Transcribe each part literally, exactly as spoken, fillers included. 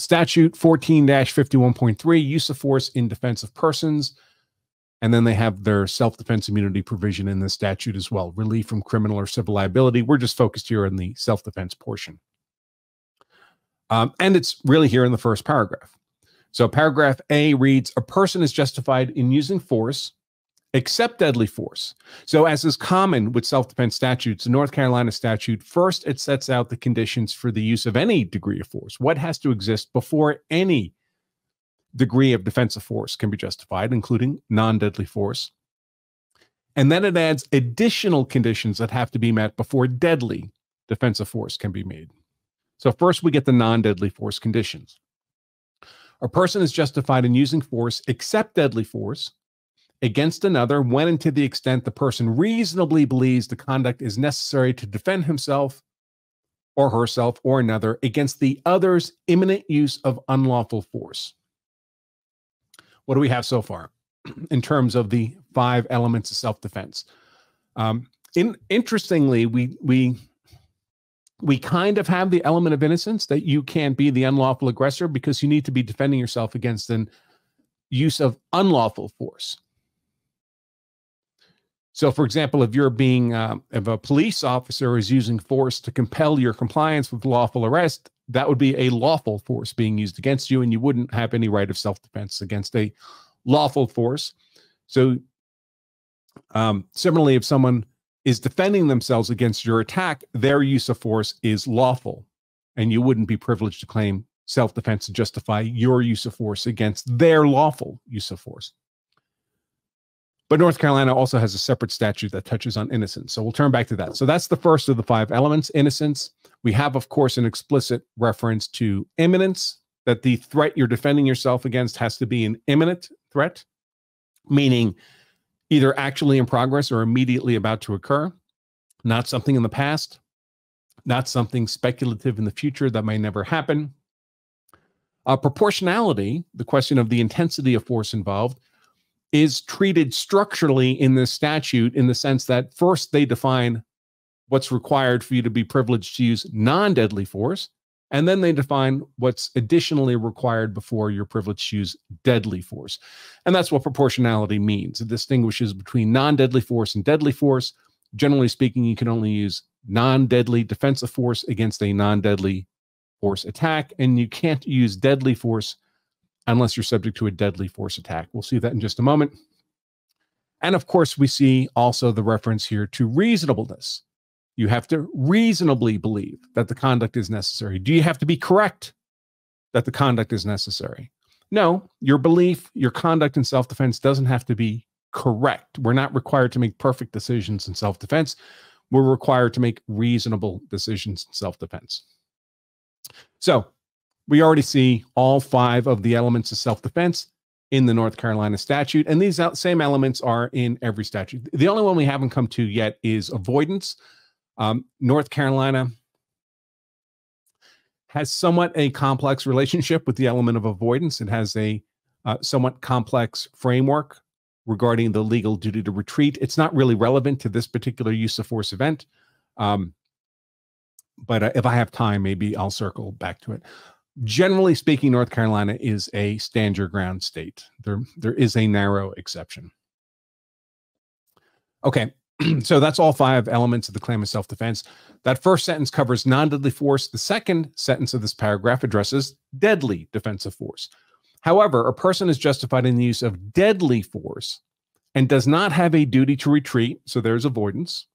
Statute fourteen fifty-one point three, use of force in defense of persons. And then they have their self-defense immunity provision in this statute as well, relief from criminal or civil liability. We're just focused here on the self-defense portion. Um, and it's really here in the first paragraph. So paragraph A reads, a person is justified in using force except deadly force. So as is common with self-defense statutes, the North Carolina statute, first it sets out the conditions for the use of any degree of force. What has to exist before any degree of defensive force can be justified, including non-deadly force. And then it adds additional conditions that have to be met before deadly defensive force can be made. So first we get the non-deadly force conditions. A person is justified in using force except deadly force against another when and to the extent the person reasonably believes the conduct is necessary to defend himself or herself or another against the other's imminent use of unlawful force. What do we have so far in terms of the five elements of self-defense? Um, in, interestingly, we, we, we kind of have the element of innocence that you can't be the unlawful aggressor because you need to be defending yourself against an use of unlawful force. So, for example, if you're being, uh, if a police officer is using force to compel your compliance with lawful arrest, that would be a lawful force being used against you, and you wouldn't have any right of self-defense against a lawful force. So um, similarly, if someone is defending themselves against your attack, their use of force is lawful, and you wouldn't be privileged to claim self-defense to justify your use of force against their lawful use of force. But North Carolina also has a separate statute that touches on innocence. So we'll turn back to that. So that's the first of the five elements, innocence. We have, of course, an explicit reference to imminence, that the threat you're defending yourself against has to be an imminent threat, meaning either actually in progress or immediately about to occur, not something in the past, not something speculative in the future that may never happen. Uh, proportionality, the question of the intensity of force involved, is treated structurally in this statute in the sense that first they define what's required for you to be privileged to use non-deadly force, and then they define what's additionally required before you're privileged to use deadly force. And that's what proportionality means. It distinguishes between non-deadly force and deadly force. Generally speaking, you can only use non-deadly defensive force against a non-deadly force attack, and you can't use deadly force unless you're subject to a deadly force attack. We'll see that in just a moment. And of course, we see also the reference here to reasonableness. You have to reasonably believe that the conduct is necessary. Do you have to be correct that the conduct is necessary? No, your belief, your conduct in self-defense doesn't have to be correct. We're not required to make perfect decisions in self-defense. We're required to make reasonable decisions in self-defense. So, we already see all five of the elements of self-defense in the North Carolina statute, and these same elements are in every statute. The only one we haven't come to yet is avoidance. Um, North Carolina has somewhat a complex relationship with the element of avoidance. It has a uh, somewhat complex framework regarding the legal duty to retreat. It's not really relevant to this particular use of force event, um, but uh, if I have time, maybe I'll circle back to it. Generally speaking, North Carolina is a stand your ground state. There, there is a narrow exception. Okay, so that's all five elements of the claim of self-defense. That first sentence covers non-deadly force. The second sentence of this paragraph addresses deadly defensive force. However, a person is justified in the use of deadly force and does not have a duty to retreat, so there's avoidance,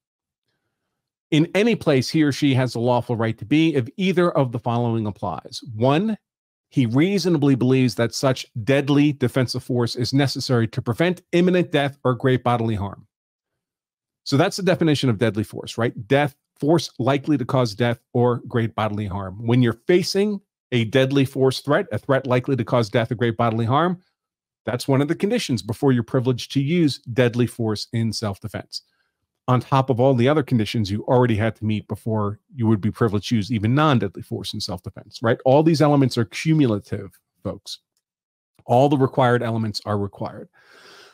in any place he or she has a lawful right to be if either of the following applies. One, he reasonably believes that such deadly defensive force is necessary to prevent imminent death or great bodily harm. So that's the definition of deadly force, right? Death, force likely to cause death or great bodily harm. When you're facing a deadly force threat, a threat likely to cause death or great bodily harm, that's one of the conditions before you're privileged to use deadly force in self-defense, on top of all the other conditions you already had to meet before you would be privileged to use even non-deadly force in self-defense, right? All these elements are cumulative, folks. All the required elements are required.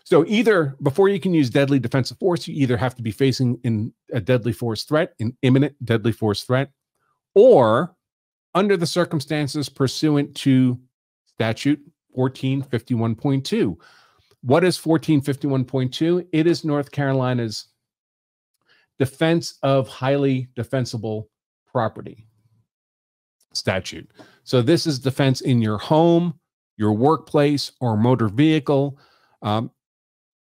So either before you can use deadly defensive force, you either have to be facing in a deadly force threat, an imminent deadly force threat, or under the circumstances pursuant to Statute fourteen fifty-one point two. What is fourteen fifty-one point two? It is North Carolina's defense of highly defensible property statute. So this is defense in your home, your workplace, or motor vehicle. Um,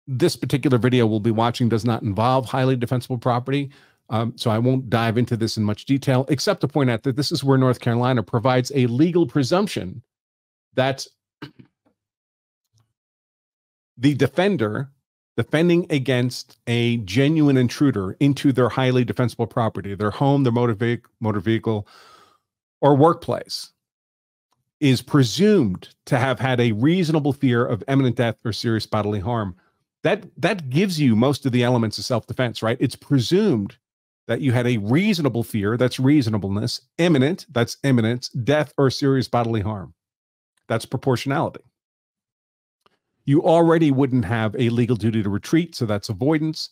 this particular video we'll be watching does not involve highly defensible property, um, so I won't dive into this in much detail, except to point out that this is where North Carolina provides a legal presumption that the defender defending against a genuine intruder into their highly defensible property, their home, their motor vehicle, motor vehicle, or workplace, is presumed to have had a reasonable fear of imminent death or serious bodily harm. That, that gives you most of the elements of self-defense, right? It's presumed that you had a reasonable fear, that's reasonableness, imminent, that's imminence, death or serious bodily harm. That's proportionality. You already wouldn't have a legal duty to retreat, so that's avoidance.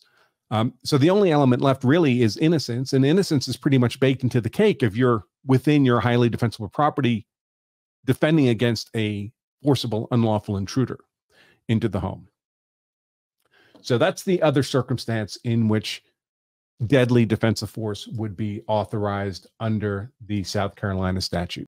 Um, so the only element left really is innocence, and innocence is pretty much baked into the cake if you're within your highly defensible property defending against a forcible, unlawful intruder into the home. So that's the other circumstance in which deadly defensive force would be authorized under the South Carolina statute.